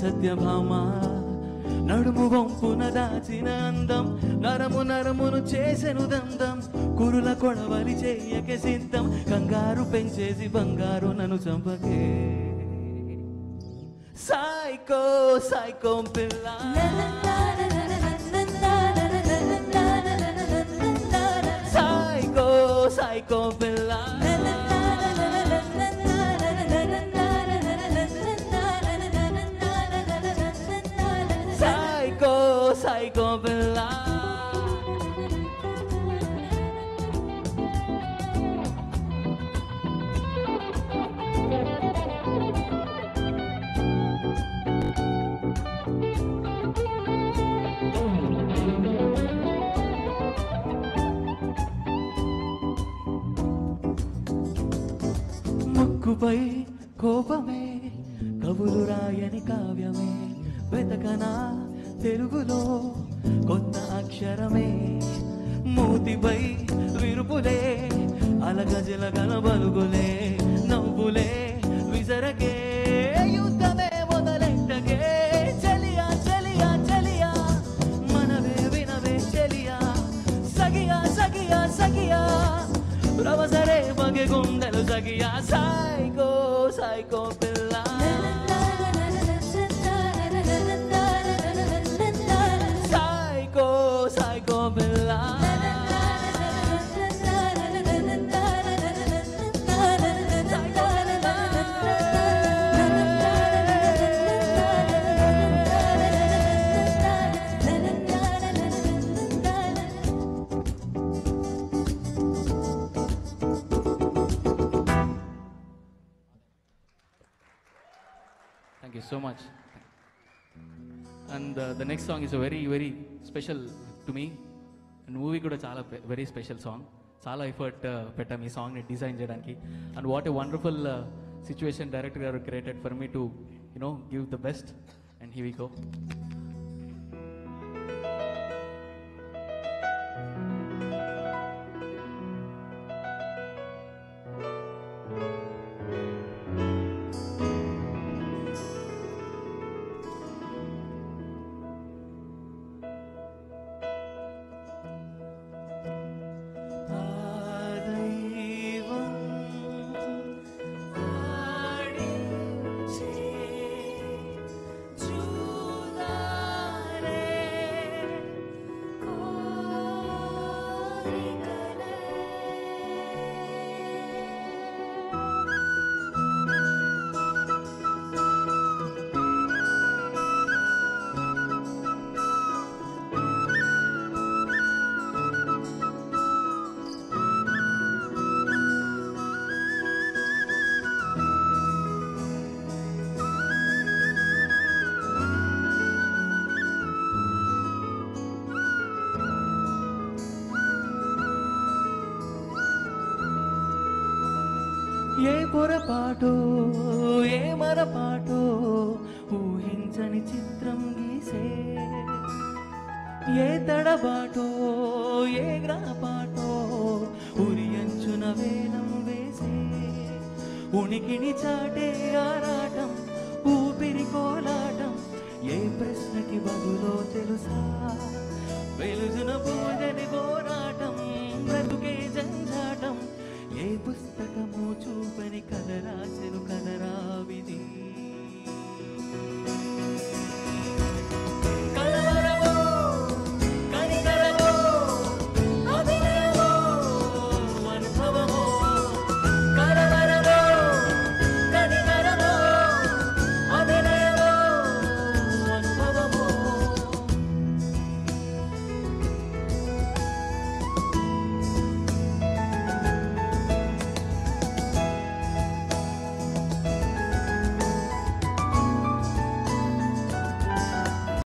సత్యభామా నడుము వంపున దాచిన అందం నరము నరమును చేసెను దందం కురుల కొడవలి చేయకే సిద్ధం కంగారు పెంచేసి బంగారు నన్ను చంపకే సైకో సైకో పిల్ల సైకో సైకో పిల్ల PsychoPilla ముక్కుపై కోపమే కవులు రాయని కావ్యమే వెతకనా తెలుగులో కొత్త అక్షరమే మూతిపై విరుపులే అలగజలగల బలుగులే నవ్వులే విసరకే యుద్ధమే మొదలెట్టకే చెలియా చెలియా చెలియా మనవే వినవే చెలియా సగియా సగియా సగియా ప్రవసరే మగే గుండెలు సగియా సైకో సైకో పిల్ల Thank you so much. And the next song is a very, very special to me. And movie kuda chaala very special song. Chaala effort pettam ee song ni design cheyadaniki. And what a wonderful situation director garu created for me to, you know, give the best. And here we go. ఏ పొరపాటో ఏ మరపాటో ఊహించని చిత్రం గీసే ఏ తడబాటో ఏ గ్రహపాటో ఉరి అంచున వేలం వేసే ఉనికిని చాటే ఆరాటం ఊపిరి కోలాటం ఏ ప్రశ్నకి బదులో తెలుసా వెలుజున పూజని పోరాటం బ్రతుకే జంజాటం ఏ పుస్తకము చూపని కదరా చెను కదరా విధి